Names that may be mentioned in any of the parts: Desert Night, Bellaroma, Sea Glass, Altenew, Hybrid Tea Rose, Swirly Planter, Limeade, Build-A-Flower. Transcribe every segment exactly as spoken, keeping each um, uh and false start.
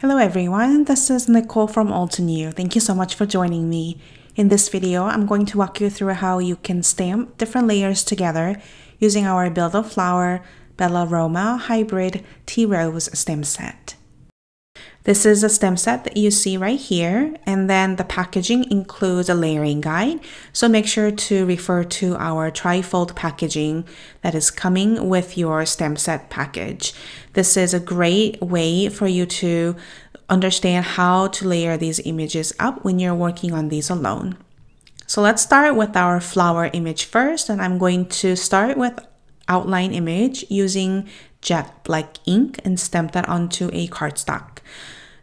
Hello everyone, this is Nicole from Altenew. Thank you so much for joining me. In this video, I'm going to walk you through how you can stamp different layers together using our Build-A-Flower Bellaroma Hybrid Tea Rose stem set. This is a stem set that you see right here, and then the packaging includes a layering guide, so make sure to refer to our tri-fold packaging that is coming with your stem set package. This is a great way for you to understand how to layer these images up when you're working on these alone. So let's start with our flower image first, and I'm going to start with outline image using jet black ink and stamp that onto a cardstock.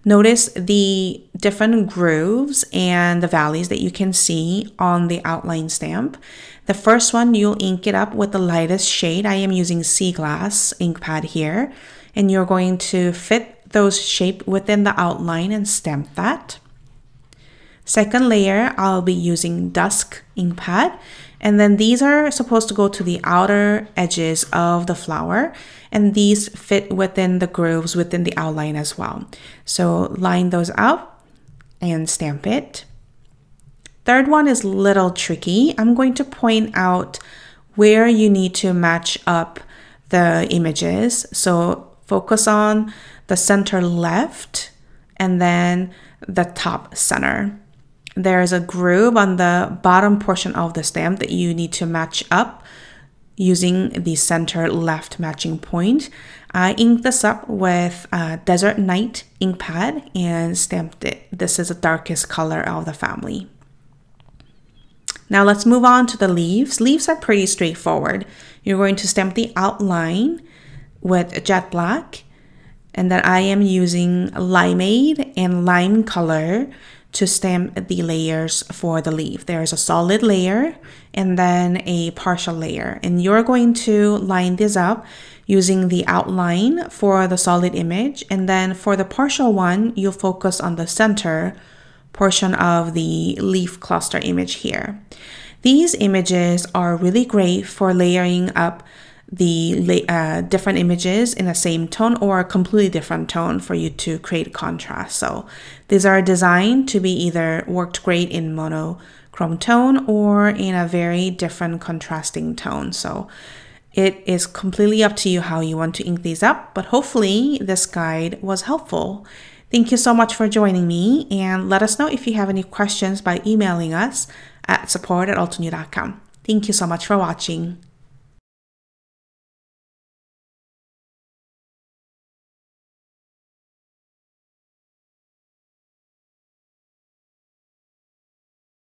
Notice the different grooves and the valleys that you can see on the outline stamp. The first one, you'll ink it up with the lightest shade. I am using Sea Glass ink pad here, and you're going to fit those shape within the outline and stamp that. Second layer, I'll be using Dusk ink pad, and then these are supposed to go to the outer edges of the flower, and these fit within the grooves within the outline as well. So line those up and stamp it. Third one is a little tricky. I'm going to point out where you need to match up the images. So focus on the center left and then the top center. There is a groove on the bottom portion of the stamp that you need to match up using the center left matching point. I inked this up with a Desert Night ink pad and stamped it. This is the darkest color of the family. Now let's move on to the leaves. Leaves are pretty straightforward. You're going to stamp the outline with jet black, and then I am using Limeade and lime color to stamp the layers for the leaf. There is a solid layer and then a partial layer, and you're going to line this up using the outline for the solid image, and then for the partial one, you'll focus on the center portion of the leaf cluster image here. These images are really great for layering up the uh, different images in the same tone or a completely different tone for you to create contrast. So these are designed to be either worked great in monochrome tone or in a very different contrasting tone. So it is completely up to you how you want to ink these up, but hopefully this guide was helpful. Thank you so much for joining me, and let us know if you have any questions by emailing us at support at altenew dot com. Thank you so much for watching.